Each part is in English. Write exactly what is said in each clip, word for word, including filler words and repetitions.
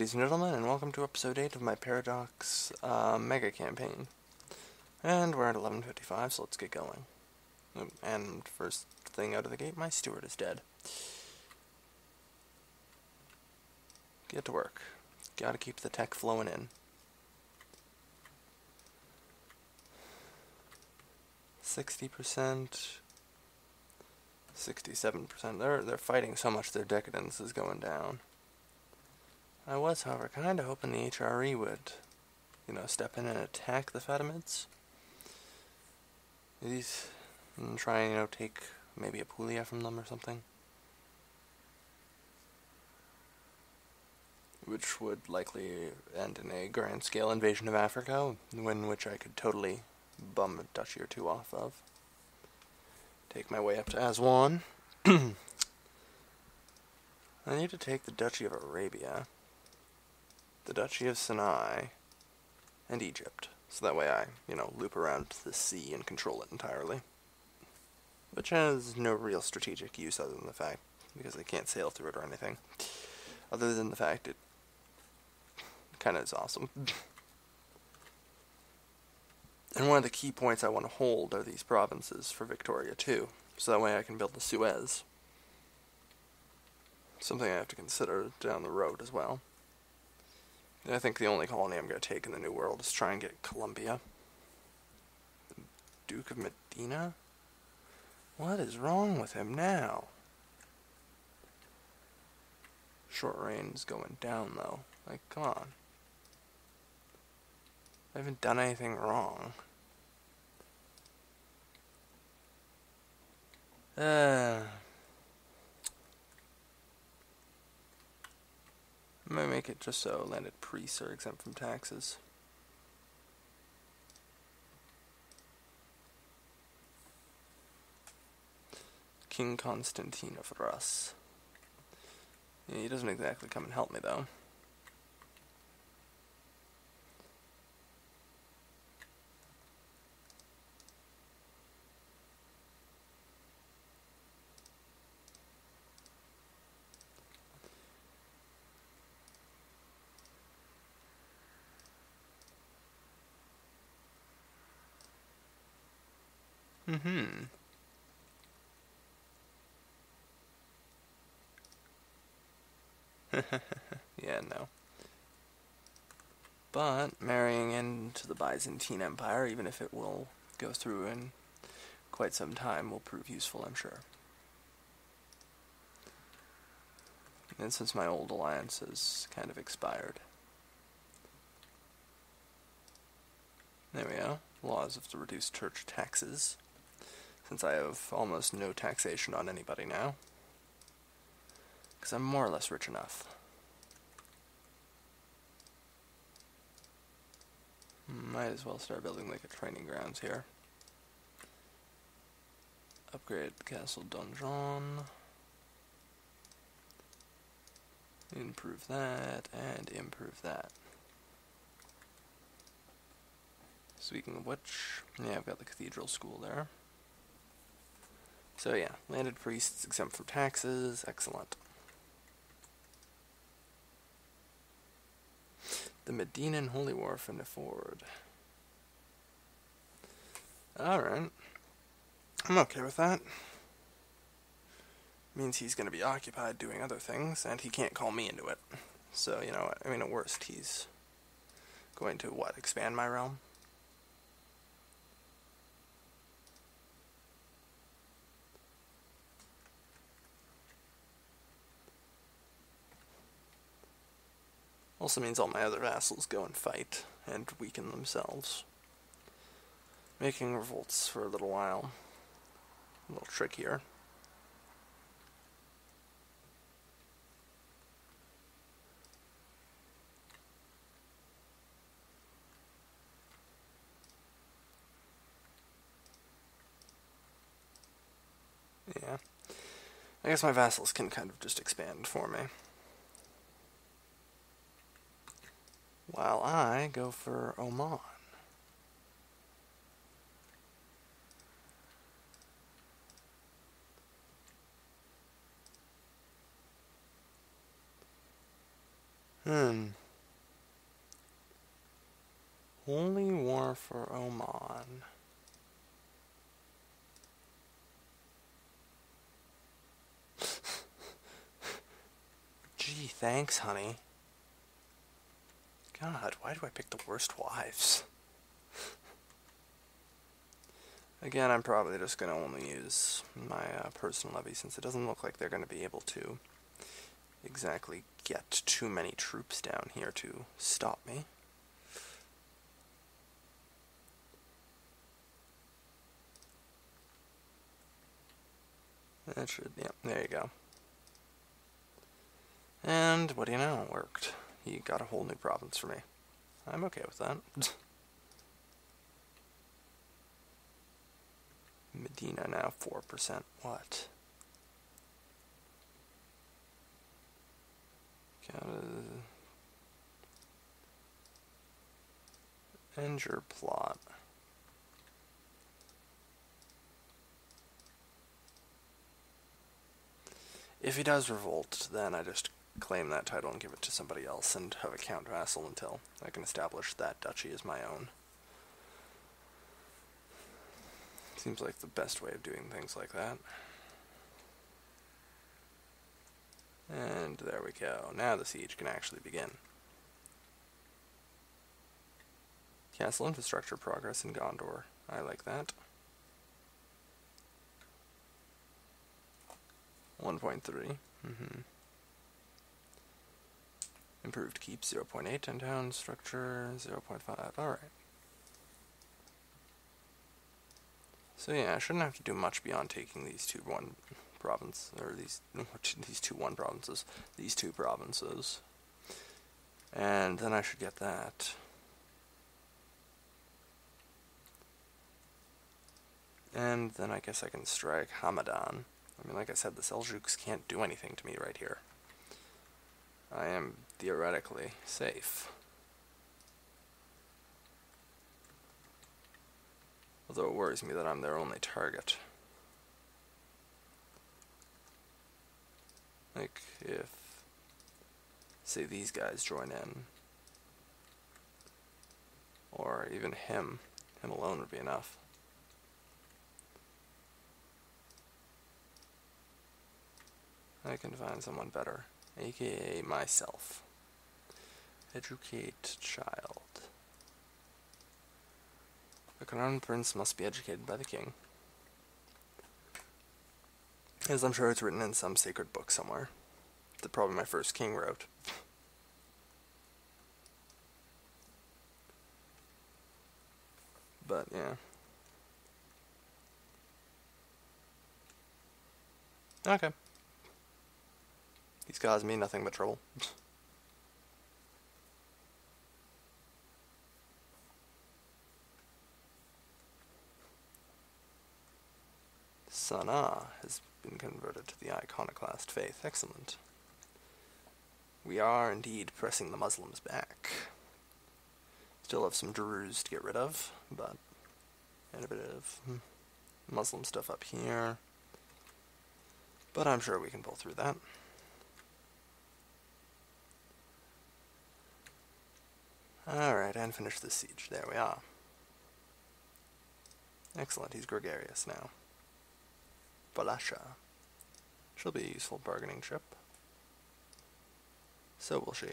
ladies and gentlemen, and welcome to episode eight of my Paradox uh, Mega Campaign. And we're at eleven fifty-five, so let's get going. And first thing out of the gate, my steward is dead. Get to work. Gotta keep the tech flowing in. sixty percent... sixty-seven percent. They're, they're fighting so much their decadence is going down. I was, however, kind of hoping the H R E would, you know, step in and attack the Fatimids. These, and try and, you know, take maybe Apulia from them or something. Which would likely end in a grand-scale invasion of Africa, in which I could totally bum a duchy or two off of. Take my way up to Aswan. I need to take the Duchy of Arabia, the Duchy of Sinai, and Egypt. So that way I, you know, loop around the sea and control it entirely. Which has no real strategic use other than the fact, because I can't sail through it or anything. Other than the fact it kind of is awesome. And one of the key points I want to hold are these provinces for Victoria two, so that way I can build the Suez. Something I have to consider down the road as well. And I think the only colony I'm going to take in the New World is try and get Colombia. The Duke of Medina? What is wrong with him now? Short range is going down, though. Like, come on. I haven't done anything wrong. Uh, I'm gonna make it just so landed priests are exempt from taxes. King Constantine of Rus. Yeah, he doesn't exactly come and help me though. Mm-hmm. Yeah, no. But marrying into the Byzantine Empire, even if it will go through in quite some time, will prove useful, I'm sure. And since my old alliance has kind of expired. There we go. Laws of the reduced church taxes. Since I have almost no taxation on anybody now. Because I'm more or less rich enough. Might as well start building like a training grounds here. Upgrade Castle Donjon. Improve that, and improve that. Speaking of which, yeah, I've got the cathedral school there. So yeah, landed priests exempt from taxes, excellent. The Medinan Holy War from forward. Alright. I'm okay with that. Means he's going to be occupied doing other things, and he can't call me into it. So, you know, I mean, at worst, he's going to, what, expand my realm? Also means all my other vassals go and fight, and weaken themselves. Making revolts for a little while. A little trickier. Yeah. I guess my vassals can kind of just expand for me. While I go for Oman. Hmm. Only war for Oman. Gee, thanks, honey. God, why do I pick the worst wives? Again, I'm probably just going to only use my uh, personal levy, since it doesn't look like they're going to be able to exactly get too many troops down here to stop me. That should, yeah, there you go. And what do you know? It worked. He got a whole new province for me. I'm okay with that. Medina now four percent. What? Gotta... end your plot. If he does revolt, then I just claim that title and give it to somebody else and have a count vassal until I can establish that duchy as my own. Seems like the best way of doing things like that. And there we go. Now the siege can actually begin. Castle infrastructure progress in Gondor. I like that. one point three. Mm-hmm. Improved keep zero point eight and town structure zero point five. Alright. So yeah, I shouldn't have to do much beyond taking these two one provinces, or these these two one provinces, these two provinces, and then I should get that. And then I guess I can strike Hamadan. I mean, like I said, the Seljuks can't do anything to me right here. I am theoretically safe. Although it worries me that I'm their only target. Like, if, say, these guys join in, or even him, him alone would be enough. I can find someone better, aka myself. Educate child. The crown prince must be educated by the king. As I'm sure it's written in some sacred book somewhere. That probably my first king wrote. But, yeah. Okay. He's caused me nothing but trouble. Sana'a has been converted to the iconoclast faith. Excellent. We are indeed pressing the Muslims back. Still have some Druze to get rid of, but... and a bit of Muslim stuff up here. But I'm sure we can pull through that. Alright, and finish this siege. There we are. Excellent, he's gregarious now. Balasha. She'll be a useful bargaining chip. So will she.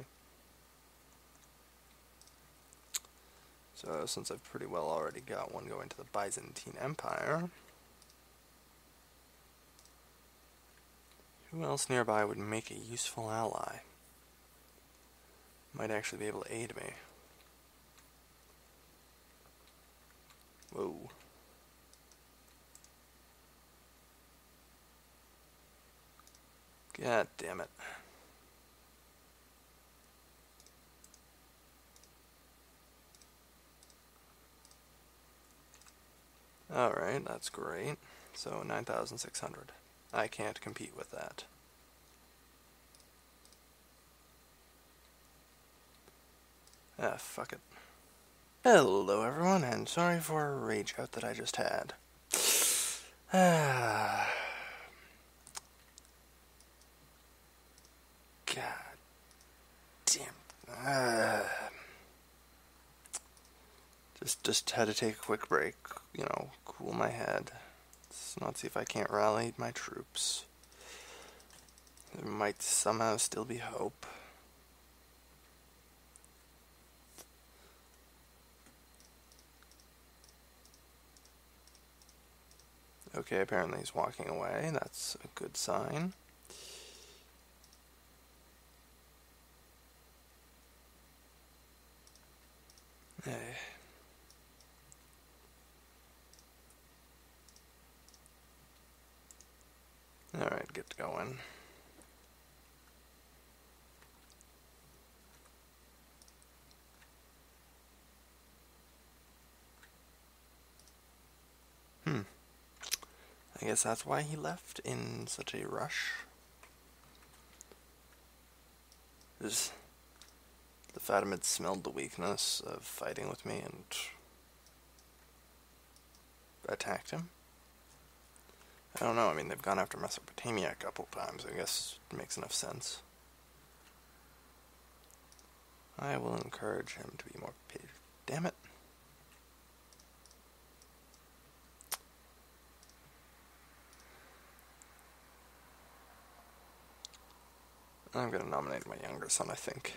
So, since I've pretty well already got one going to the Byzantine Empire, who else nearby would make a useful ally? Might actually be able to aid me. Whoa. God damn it. Alright, that's great. So, nine thousand six hundred. I can't compete with that. Ah, fuck it. Hello, everyone, and sorry for a rage out that I just had. Ah... God damn uh, just just had to take a quick break, you know, cool my head. Let's not see if I can't rally my troops. There might somehow still be hope. Okay, apparently he's walking away. That's a good sign. Hey. Alright, get going. Hmm. I guess that's why he left in such a rush. There's the Fatimids smelled the weakness of fighting with me and attacked him. I don't know, I mean, they've gone after Mesopotamia a couple times, I guess it makes enough sense. I will encourage him to be more patient. Damn it. I'm going to nominate my younger son, I think.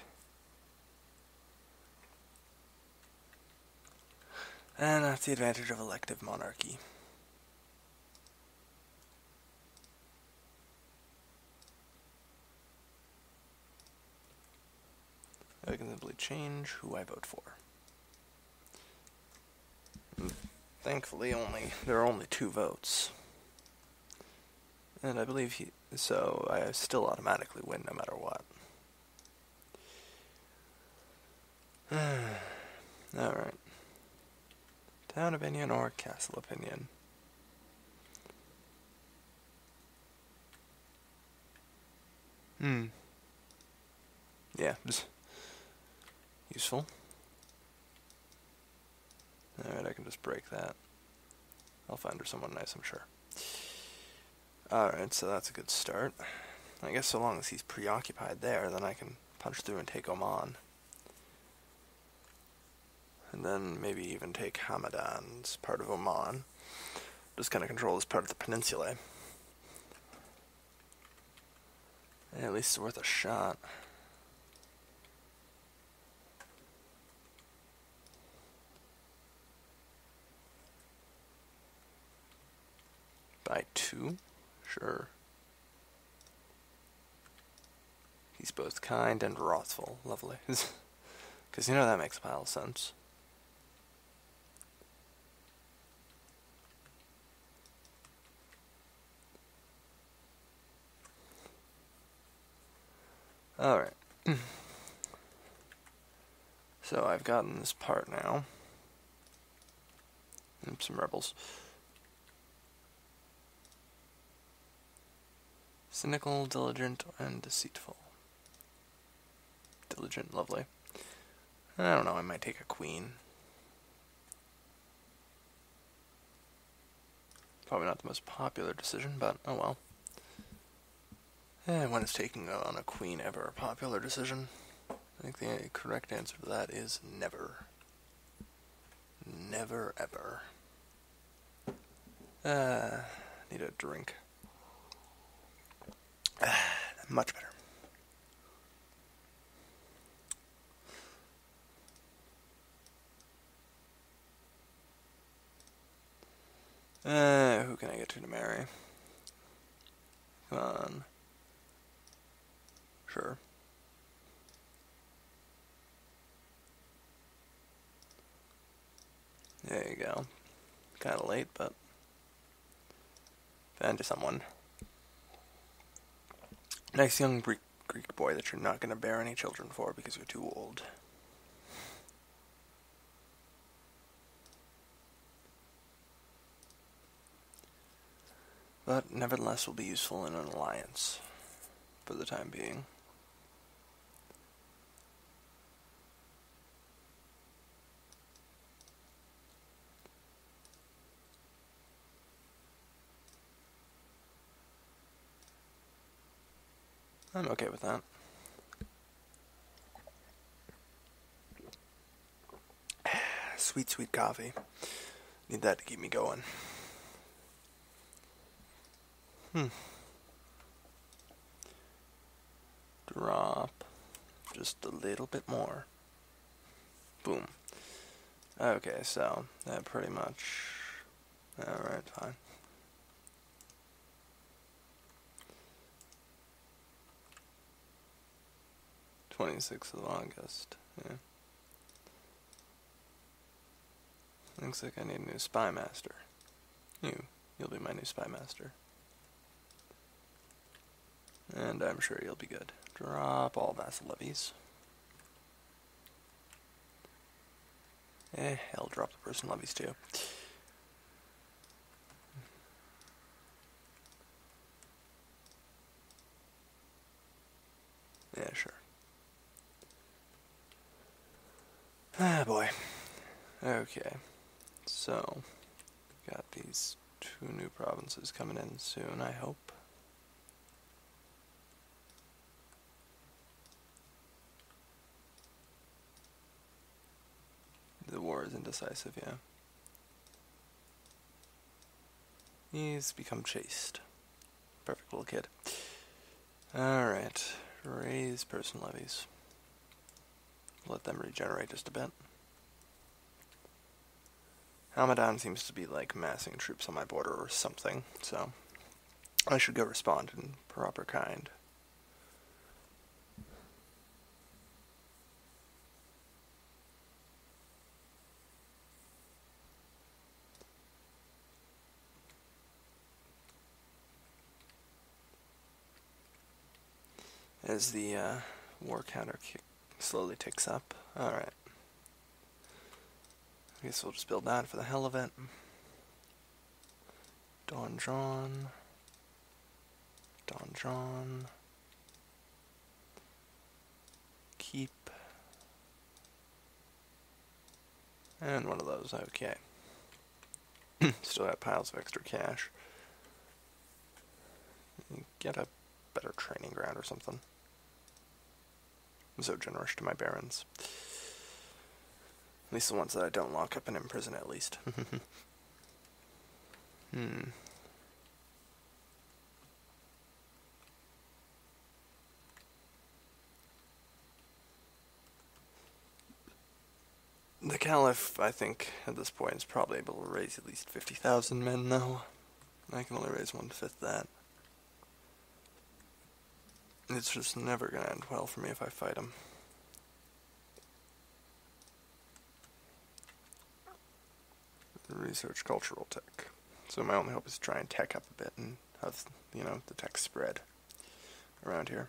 And that's the advantage of elective monarchy. I can simply change who I vote for. And thankfully, only there are only two votes. And I believe he... So, I still automatically win no matter what. Alright. Town opinion or castle opinion? Hmm. Yeah. Useful. Alright, I can just break that. I'll find her someone nice, I'm sure. Alright, so that's a good start. I guess so long as he's preoccupied there, then I can punch through and take Oman. And then maybe even take Hamadan's part of Oman. Just kind of control this part of the peninsula. And at least it's worth a shot. By two? Sure. He's both kind and wrathful. Lovely. Because you know that makes a pile of sense. Alright. So I've gotten this part now. Oops, some rebels. Cynical, diligent, and deceitful. Diligent, lovely. I don't know, I might take a queen. Probably not the most popular decision, but oh well. Eh, when is taking on a queen ever a popular decision? I think the correct answer to that is never. Never, ever. Uh, need a drink. Ah, much better. Uh, who can I get to to marry? Come on. Sure. There you go. Kinda late, but found you someone. Nice young Greek boy that you're not going to bear any children for because you're too old. But nevertheless will be useful in an alliance for the time being. I'm okay with that. sweet, sweet coffee. Need that to keep me going. Hmm. Drop just a little bit more. Boom. Okay, so that pretty much... Alright, fine. twenty-sixth of August, yeah. Looks like I need a new spy master. You, you'll be my new spy master. And I'm sure you'll be good. Drop all vassal levies. Eh, I'll drop the person levies too. Yeah, sure. Ah, boy. Okay. So, got these two new provinces coming in soon, I hope. The war is indecisive, yeah. He's become chaste. Perfect little kid. Alright. Raise person levies. Let them regenerate just a bit. Hamadan seems to be, like, massing troops on my border or something, so I should go respond in proper kind. As the uh, war counter kick slowly ticks up. Alright. I guess we'll just build that for the hell of it. Donjon. Donjon. Keep. And one of those, okay. Still have piles of extra cash. Get a better training ground or something. I'm so generous to my barons. At least the ones that I don't lock up and imprison, at least. hmm. The Caliph, I think, at this point, is probably able to raise at least fifty thousand men, though. I can only raise one-fifth that. It's just never going to end well for me if I fight him. Research cultural tech. So my only hope is to try and tech up a bit and have, you know, the tech spread around here.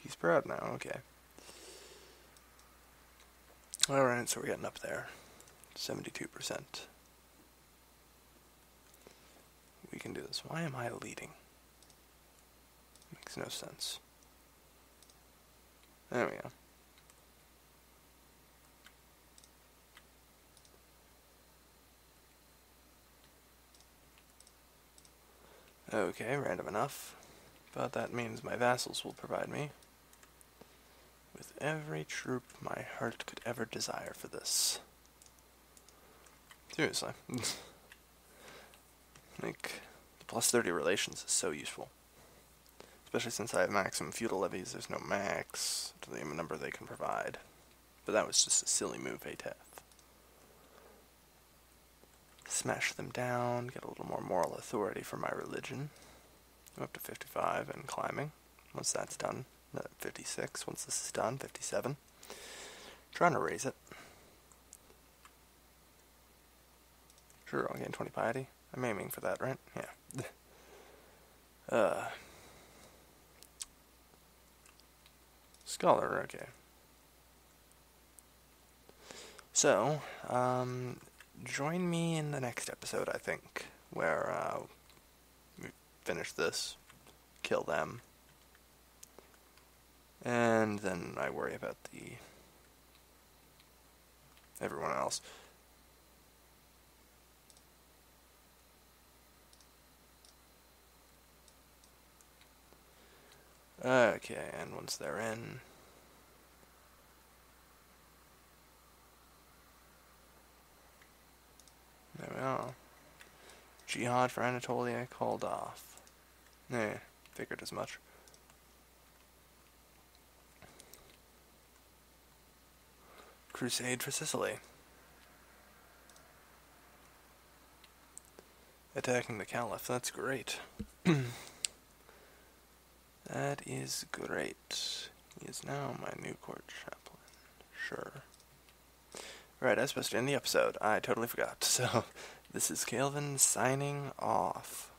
He's proud now, okay. Alright, so we're getting up there. seventy-two percent. We can do this. Why am I leading? Makes no sense. There we go. Okay, random enough, but that means my vassals will provide me with every troop my heart could ever desire for this. Seriously. Like, the plus thirty relations is so useful. Especially since I have maximum feudal levies, there's no max to the number they can provide. But that was just a silly move, A T F. Smash them down, get a little more moral authority for my religion. I'm up to fifty-five and climbing. Once that's done, fifty-six. Once this is done, fifty-seven. I'm trying to raise it. Sure, I'll gain twenty piety. I'm aiming for that, right? Yeah. uh, scholar, okay. So, um... join me in the next episode, I think, where uh, we finish this, kill them, and then I worry about the everyone else. Okay, and once they're in... There we are. Jihad for Anatolia called off. Eh, figured as much. Crusade for Sicily. Attacking the Caliph, that's great. That is great. He is now my new court chaplain. Sure. Right, I was supposed to end the episode. I totally forgot. So, this is Kailvin signing off.